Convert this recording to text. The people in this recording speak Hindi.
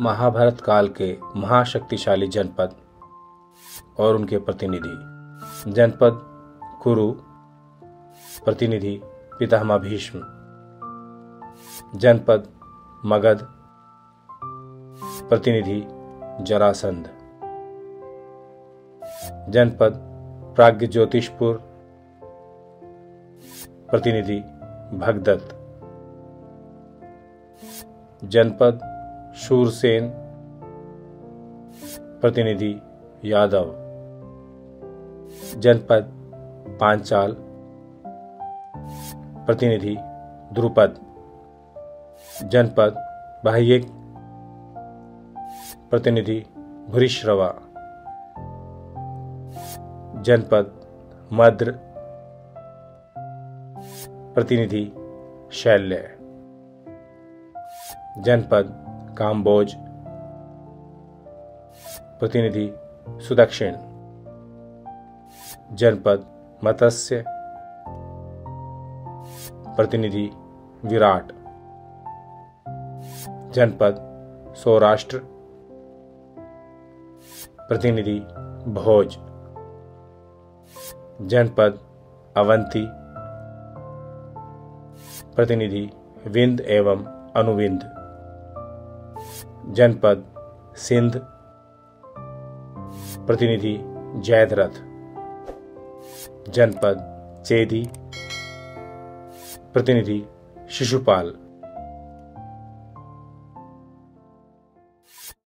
महाभारत काल के महाशक्तिशाली जनपद और उनके प्रतिनिधि। जनपद कुरु, प्रतिनिधि पितामह भीष्म। जनपद मगध, प्रतिनिधि जरासंध। जनपद प्राग ज्योतिषपुर, प्रतिनिधि भगदत्त। जनपद शूरसेन, प्रतिनिधि यादव। जनपद पांचाल, प्रतिनिधि द्रुपद। जनपद बाह्यक, प्रतिनिधि भुरीश्रवा। जनपद मद्र, प्रतिनिधि शैल्य। जनपद काम्बोज, प्रतिनिधि सुदक्षिण। जनपद मत्स्य, प्रतिनिधि विराट। जनपद सौराष्ट्र, प्रतिनिधि भोज। जनपद अवंती, प्रतिनिधि विंद एवं अनुविंद। जनपद सिंध, प्रतिनिधि जयद्रथ। जनपद चेदी, प्रतिनिधि शिशुपाल।